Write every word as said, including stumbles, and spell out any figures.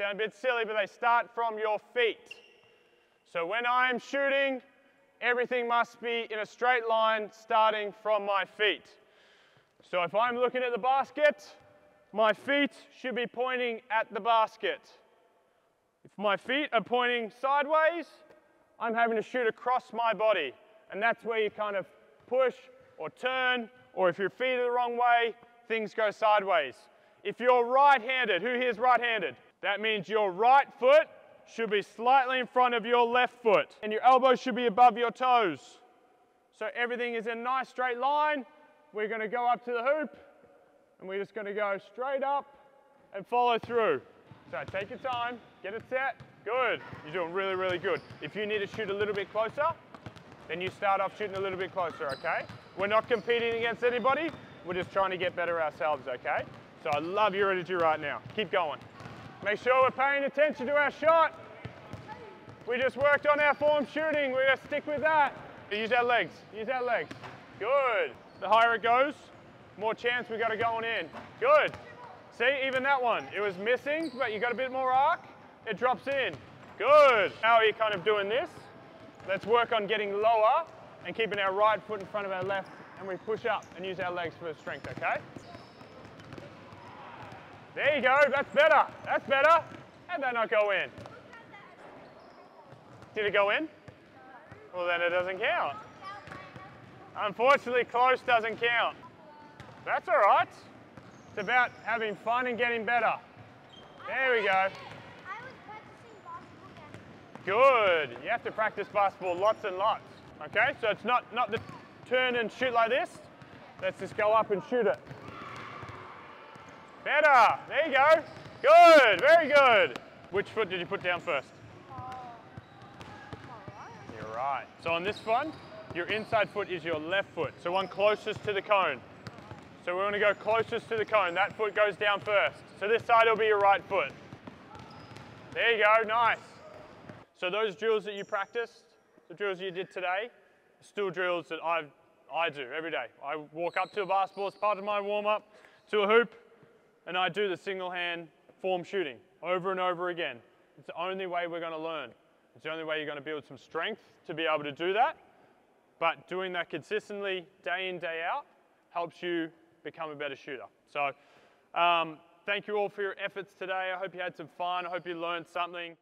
Sound a bit silly, but they start from your feet. So when I'm shooting, everything must be in a straight line starting from my feet. So if I'm looking at the basket, my feet should be pointing at the basket. If my feet are pointing sideways, I'm having to shoot across my body. And that's where you kind of push or turn, or if your feet are the wrong way, things go sideways. If you're right-handed, who here's right-handed? That means your right foot should be slightly in front of your left foot, and your elbows should be above your toes. So everything is in a nice straight line. We're gonna go up to the hoop, and we're just gonna go straight up and follow through. So take your time, get it set, good. You're doing really, really good. If you need to shoot a little bit closer, then you start off shooting a little bit closer, okay? We're not competing against anybody, we're just trying to get better ourselves, okay? So I love your energy right now, keep going. Make sure we're paying attention to our shot. We just worked on our form shooting, we're gonna stick with that. Use our legs, use our legs, good. The higher it goes, more chance we got of going in, good. See, even that one, it was missing, but you got a bit more arc, it drops in, good. Now you're kind of doing this. Let's work on getting lower and keeping our right foot in front of our left, and we push up and use our legs for strength, okay? There you go, that's better, that's better. How'd that not go in? Did it go in? Well then it doesn't count. Unfortunately, close doesn't count. That's all right. It's about having fun and getting better. There we go. I was practicing basketball. Good. You have to practice basketball lots and lots. Okay, so it's not, not the turn and shoot like this. Let's just go up and shoot it. Better. There you go. Good. Very good. Which foot did you put down first? You're right. So on this one, your inside foot is your left foot. So one closest to the cone. So we're going to go closest to the cone. That foot goes down first. So this side will be your right foot. There you go, nice. So those drills that you practiced, the drills you did today, are still drills that I I do every day. I walk up to a basketball, it's part of my warm-up, to a hoop, and I do the single hand form shooting over and over again. It's the only way we're going to learn. It's the only way you're going to build some strength to be able to do that. But doing that consistently, day in, day out, helps you become a better shooter. So um, thank you all for your efforts today. I hope you had some fun. I hope you learned something.